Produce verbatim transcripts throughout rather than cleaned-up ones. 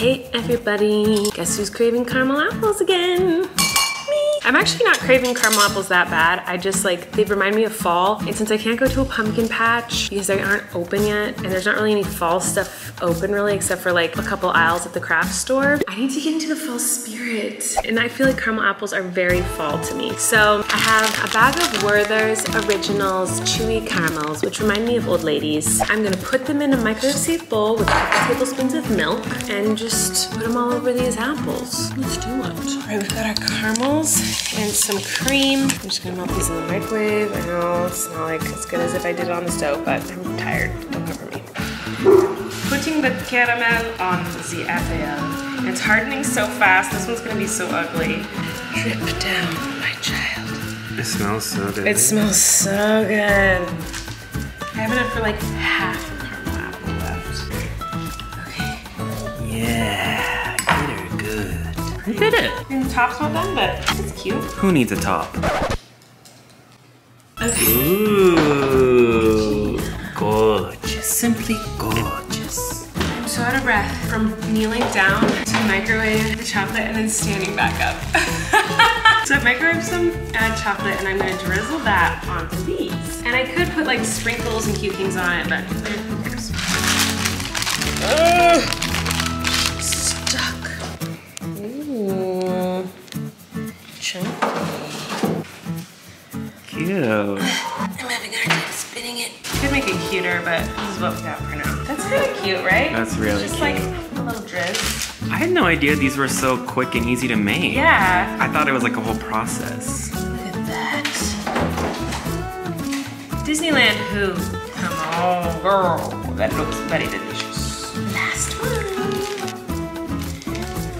Hey everybody, guess who's craving caramel apples again? I'm actually not craving caramel apples that bad. I just like, they remind me of fall. And since I can't go to a pumpkin patch because they aren't open yet, and there's not really any fall stuff open really, except for like a couple aisles at the craft store, I need to get into the fall spirit. And I feel like caramel apples are very fall to me. So I have a bag of Werther's Originals Chewy Caramels, which remind me of old ladies. I'm gonna put them in a microwave bowl with a couple tablespoons of milk and just put them all over these apples. Let's do it. All right, we've got our caramels and some cream. I'm just gonna melt these in the microwave. I know it's not like as good as if I did it on the stove, but I'm tired, don't cover me. Putting the caramel on the apple. It's hardening so fast, this one's gonna be so ugly. Drip down, my child. It smells so good. It smells so good. I have enough for like half a caramel apple left. Okay. Yeah. I did it. And the top's not done, but it's cute. Who needs a top? Okay. Ooh, gorgeous. Simply gorgeous. I'm so out of breath from kneeling down to microwave the chocolate and then standing back up. So I microwaved some uh, chocolate and I'm gonna drizzle that onto these. And I could put like sprinkles and cute things on it, but who cares? Oh. Cute. I'm having a hard time spinning it. Could make it cuter, but this is what we got for now. That's really cute, right? That's really just cute. Just like a little drizz. I had no idea these were so quick and easy to make. Yeah. I thought it was like a whole process. Look at that. Disneyland who? Come on, girl. That looks very delicious. Last one.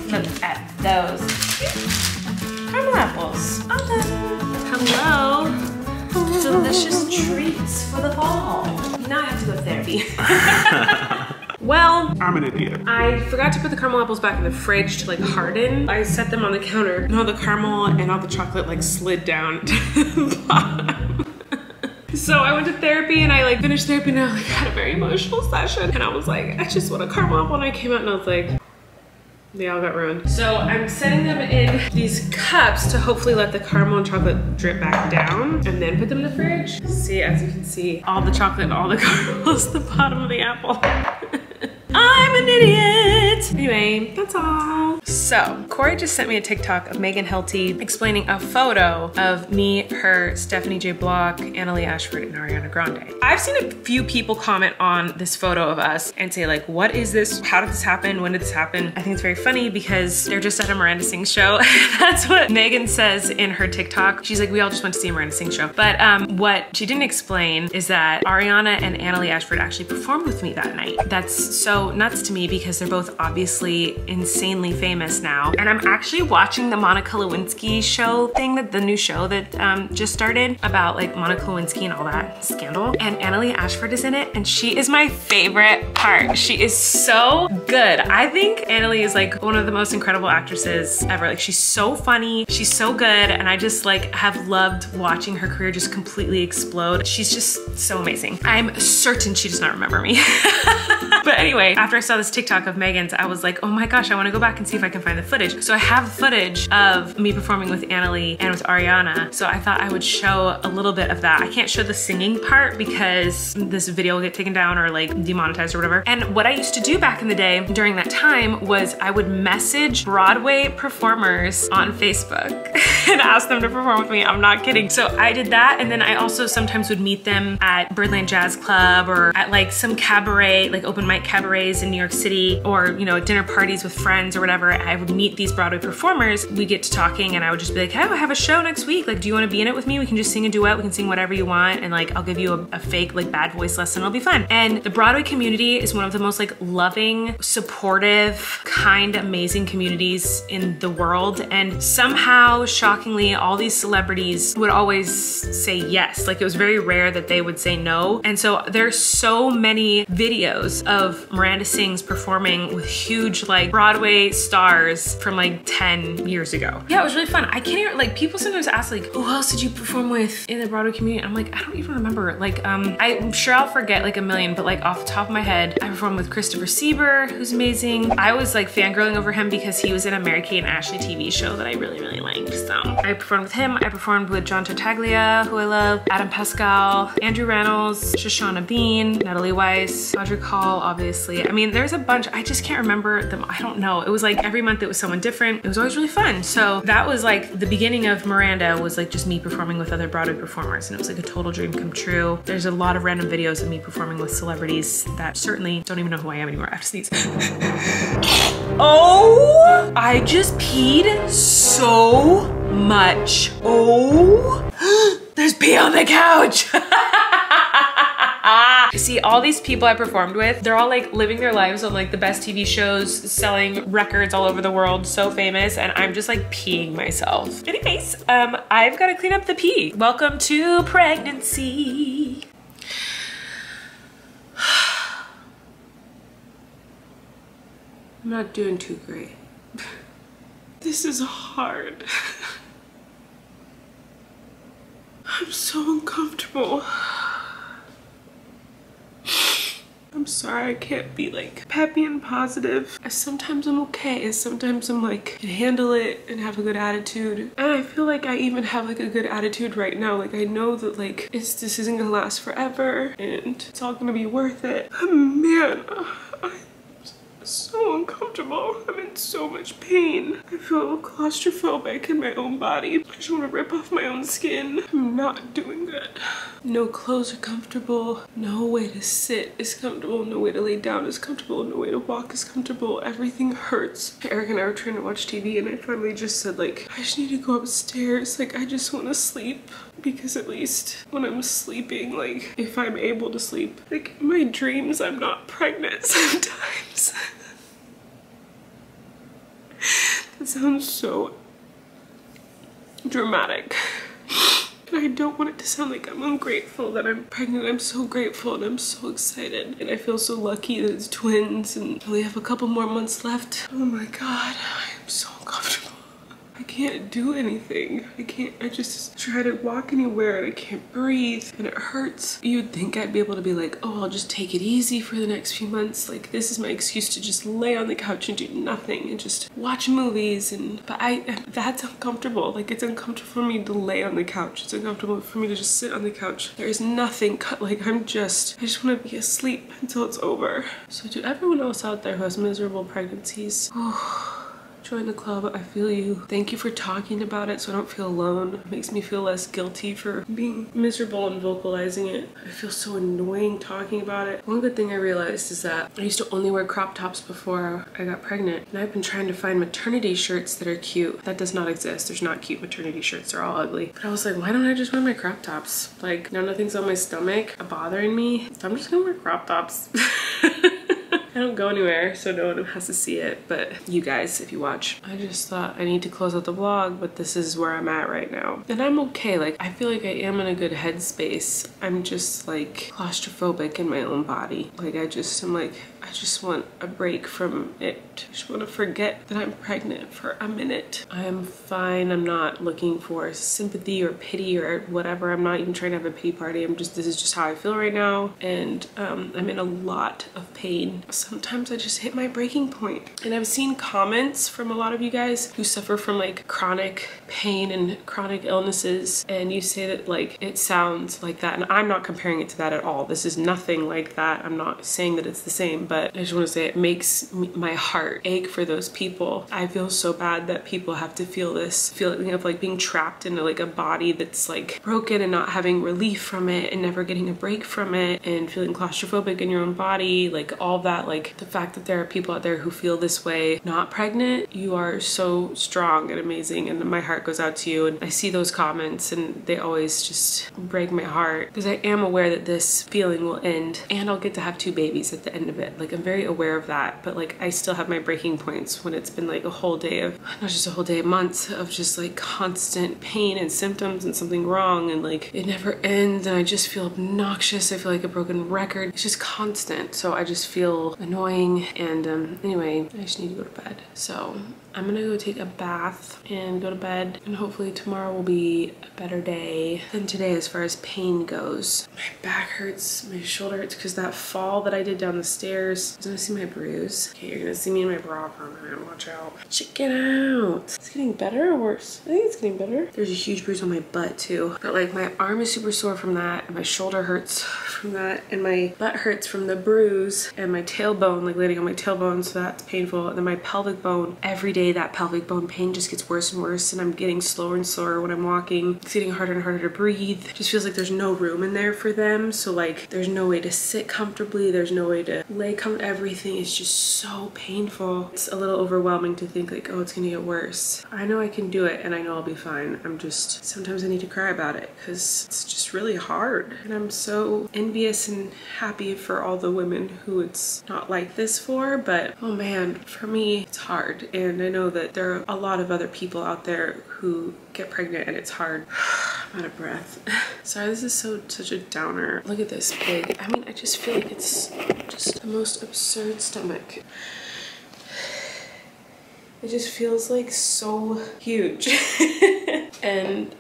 Look at those. Caramel apples. All done. Hello. Delicious treats for the fall. Now I have to go to therapy. Well, I'm an idiot. I forgot to put the caramel apples back in the fridge to like harden. I set them on the counter and all the caramel and all the chocolate like slid down to the bottom. So I went to therapy and I like finished therapy and I like had a very emotional session. And I was like, I just want a caramel apple. And I came out and I was like, they all got ruined. So I'm setting them in these cups to hopefully let the caramel and chocolate drip back down and then put them in the fridge. See, as you can see, all the chocolate and all the caramel is the bottom of the apple. I'm an idiot! Anyway, that's all. So, Corey just sent me a TikTok of Megan Hilty explaining a photo of me, her, Stephanie J. Block, Annaleigh Ashford, and Ariana Grande. I've seen a few people comment on this photo of us and say like, what is this? How did this happen? When did this happen? I think it's very funny because they're just at a Miranda Sings show. That's what Megan says in her TikTok. She's like, we all just went to see a Miranda Sings show. But um, what she didn't explain is that Ariana and Annaleigh Ashford actually performed with me that night. That's so nuts to me because they're both obviously insanely famous now. And I'm actually watching the Monica Lewinsky show thing, that the new show that um, just started about like Monica Lewinsky and all that scandal. And Annaleigh Ashford is in it and she is my favorite part. She is so good. I think Annaleigh is like one of the most incredible actresses ever. Like she's so funny, she's so good. And I just like have loved watching her career just completely explode. She's just so amazing. I'm certain she does not remember me. But anyway, after I saw this TikTok of Megan's, I was like, oh my gosh, I want to go back and see if I can find the footage. So I have footage of me performing with Annaleigh and with Ariana. So I thought I would show a little bit of that. I can't show the singing part because this video will get taken down or like demonetized or whatever. And what I used to do back in the day during that time was I would message Broadway performers on Facebook and ask them to perform with me. I'm not kidding. So I did that. And then I also sometimes would meet them at Birdland Jazz Club or at like some cabaret, like open mic cabaret in New York City, or you know, dinner parties with friends or whatever. I would meet these Broadway performers, we get to talking and I would just be like, hey, I have a show next week, like do you want to be in it with me? We can just sing a duet, we can sing whatever you want, and like I'll give you a, a fake like bad voice lesson, it'll be fun. And the Broadway community is one of the most like loving, supportive, kind, amazing communities in the world. And somehow, shockingly, all these celebrities would always say yes. Like it was very rare that they would say no. And so there's so many videos of Miranda Sings performing with huge like Broadway stars bars from like ten years ago. Yeah, it was really fun. I can't even, like, people sometimes ask like, who else did you perform with in the Broadway community? I'm like, I don't even remember. Like, um, I'm sure I'll forget like a million, but like off the top of my head, I performed with Christopher Sieber, who's amazing. I was like fangirling over him because he was in a Mary Kay and Ashley T V show that I really, really liked. So I performed with him. I performed with John Tartaglia, who I love, Adam Pascal, Andrew Rannells, Shoshana Bean, Natalie Weiss, Audrey Hall, obviously. I mean, there's a bunch. I just can't remember them. I don't know. It was like every month it was someone different. It was always really fun. So that was like the beginning of Miranda, was like just me performing with other Broadway performers, and it was like a total dream come true. There's a lot of random videos of me performing with celebrities that certainly don't even know who I am anymore. I have to sneeze. Oh, I just peed so much. Oh, there's pee on the couch. See, all these people I performed with, they're all like living their lives on like the best T V shows, selling records all over the world, so famous, and I'm just like peeing myself. Anyways, um, I've got to clean up the pee. Welcome to pregnancy. I'm not doing too great. This is hard. I'm so uncomfortable. I'm sorry I can't be like peppy and positive. Sometimes I'm okay, sometimes I'm like, can handle it and have a good attitude. And I feel like I even have like a good attitude right now. Like I know that like it's, this isn't gonna last forever and it's all gonna be worth it. Oh, man, I'm so uncomfortable. I'm in so much pain. I feel claustrophobic in my own body. I just wanna rip off my own skin. I'm not doing good. No clothes are comfortable. No way to sit is comfortable. No way to lay down is comfortable. No way to walk is comfortable. Everything hurts. Eric and I were trying to watch T V and I finally just said like, I just need to go upstairs. Like I just want to sleep, because at least when I'm sleeping, like if I'm able to sleep, like my dreams, I'm not pregnant sometimes. That sounds so dramatic. And I don't want it to sound like I'm ungrateful that I'm pregnant. I'm so grateful and I'm so excited. And I feel so lucky that it's twins and we have a couple more months left. Oh my God, I'm so uncomfortable. I can't do anything. I can't, I just try to walk anywhere and I can't breathe and it hurts. You'd think I'd be able to be like, oh, I'll just take it easy for the next few months. Like this is my excuse to just lay on the couch and do nothing and just watch movies. And, but I, that's uncomfortable. Like it's uncomfortable for me to lay on the couch. It's uncomfortable for me to just sit on the couch. There is nothing cut. Like I'm just, I just want to be asleep until it's over. So to everyone else out there who has miserable pregnancies, oh, join the club. I feel you. Thank you for talking about it so I don't feel alone. It makes me feel less guilty for being miserable and vocalizing it. I feel so annoying talking about it. One good thing I realized is that I used to only wear crop tops before I got pregnant, and I've been trying to find maternity shirts that are cute. That does not exist. There's not cute maternity shirts. They're all ugly. But I was like, why don't I just wear my crop tops? Like, now nothing's on my stomach bothering me. I'm just gonna wear crop tops. I don't go anywhere, so no one has to see it, but you guys, if you watch. I just thought I need to close out the vlog, but this is where I'm at right now. And I'm okay, like, I feel like I am in a good headspace. I'm just, like, claustrophobic in my own body. Like, I just am like, I just want a break from it. I just want to forget that I'm pregnant for a minute. I am fine. I'm not looking for sympathy or pity or whatever. I'm not even trying to have a pity party. I'm just, this is just how I feel right now. And um, I'm in a lot of pain. Sometimes I just hit my breaking point. And I've seen comments from a lot of you guys who suffer from like chronic pain and chronic illnesses. And you say that like, it sounds like that. And I'm not comparing it to that at all. This is nothing like that. I'm not saying that it's the same, but I just want to say it makes me, my heart ache for those people. I feel so bad that people have to feel this feeling of like being trapped into like a body that's like broken and not having relief from it and never getting a break from it and feeling claustrophobic in your own body, like all that. Like the fact that there are people out there who feel this way not pregnant, you are so strong and amazing, and my heart goes out to you. And I see those comments and they always just break my heart, because I am aware that this feeling will end and I'll get to have two babies at the end of it. Like, I'm very aware of that, but like I still have my breaking points when it's been like a whole day of, not just a whole day, months of just like constant pain and symptoms and something wrong, and like it never ends, and I just feel obnoxious. I feel like a broken record. It's just constant, so I just feel annoying. And um, anyway, I just need to go to bed. So I'm gonna go take a bath and go to bed, and hopefully tomorrow will be a better day than today as far as pain goes. My back hurts, my shoulder hurts because that fall that I did down the stairs. You're gonna see my bruise. Okay, you're gonna see me in my bra for a minute. Watch out. Check it out. It's getting better or worse? I think it's getting better. There's a huge bruise on my butt too. But like my arm is super sore from that, and my shoulder hurts from that, and my butt hurts from the bruise, and my tailbone, like landing on my tailbone, so that's painful. And then my pelvic bone, every day that pelvic bone pain just gets worse and worse, and I'm getting slower and slower when I'm walking. It's getting harder and harder to breathe. It just feels like there's no room in there for them, so like there's no way to sit comfortably, there's no way to lay comfortably. Everything is just so painful. It's a little overwhelming to think like, oh, it's gonna get worse. I know I can do it, and I know I'll be fine. I'm just, sometimes I need to cry about it because it's just really hard, and I'm so envious and happy for all the women who it's not like this for, but oh man, for me it's hard. And I I know that there are a lot of other people out there who get pregnant and it's hard. I'm out of breath. Sorry, this is so such a downer. Look at this pig. I mean, I just feel like it's just the most absurd stomach. It just feels like so huge. And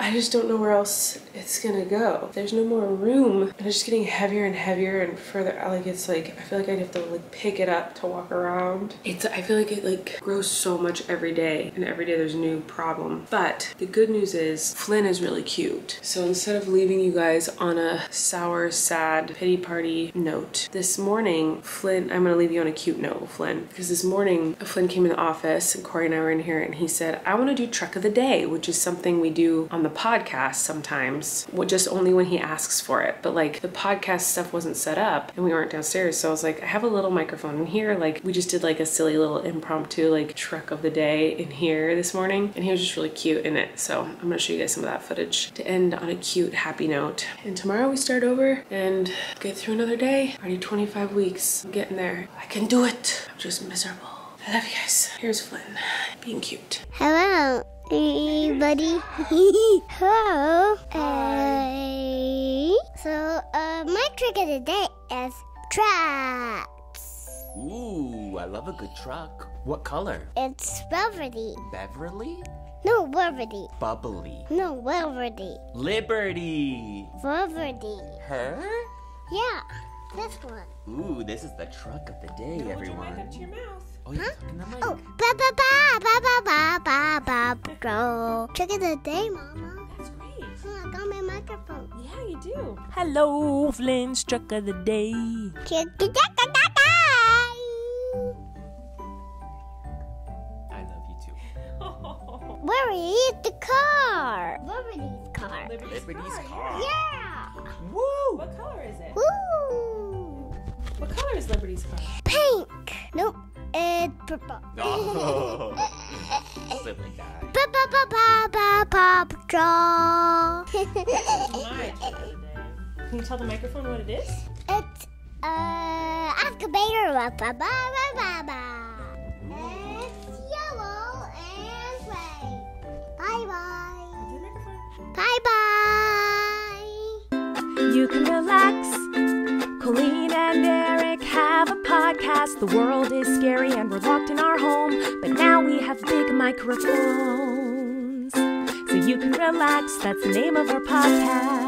I just don't know where else it's gonna go. There's no more room, and it's just getting heavier and heavier and further out. Like it's like, I feel like I'd have to like pick it up to walk around. It's, I feel like it like grows so much every day, and every day there's a new problem. But the good news is Flynn is really cute. So instead of leaving you guys on a sour, sad pity party note, this morning Flynn, I'm gonna leave you on a cute note with Flynn, because this morning Flynn came in the office and Corey and I were in here, and he said, I wanna do Truck of the Day, which is something we do on the podcast sometimes, just only when he asks for it. But like the podcast stuff wasn't set up and we weren't downstairs, so I was like, I have a little microphone in here, like we just did like a silly little impromptu like Truck of the Day in here this morning, and he was just really cute in it. So I'm gonna show you guys some of that footage to end on a cute happy note. And tomorrow we start over and get through another day. Already twenty-five weeks. I'm getting there. I can do it. I'm just miserable. I love you guys. Here's Flynn being cute. Hello everybody. Hello. Hi. So, uh, my trick of the day is trucks. Ooh, I love a good truck. What color? It's Beverly. Beverly? No, Liberty. Bubbly. No, Liberty. Liberty. Liberty. Her? Yeah, this one. Ooh, this is the truck of the day, no, everyone. Hold your mic up to your mouth. Oh, you're huh? talking to Mike. Oh, ba ba ba ba ba ba ba ba. Trick of the day, Mama. That's great. Oh, I got my microphone. Yeah, you do. Hello, Flynn's truck of the day. Trick of the day. I love you too. Where is the car? Liberty's car. Liberty's, Liberty's car. car. Yeah. Woo! What color is it? Woo! What color is Liberty's car? Pink. Nope. It's purple. Oh, silly guy. Ba ba ba ba ba ba patrol. Can you tell the microphone what it is? It's uh excavator. Ba ba ba ba ba. It's yellow and gray. Bye bye. Bye bye. You can relax, Colleen and Eric have a podcast. The world is scary and we're locked in our home, but now we have big microphones, so you can relax. That's the name of our podcast.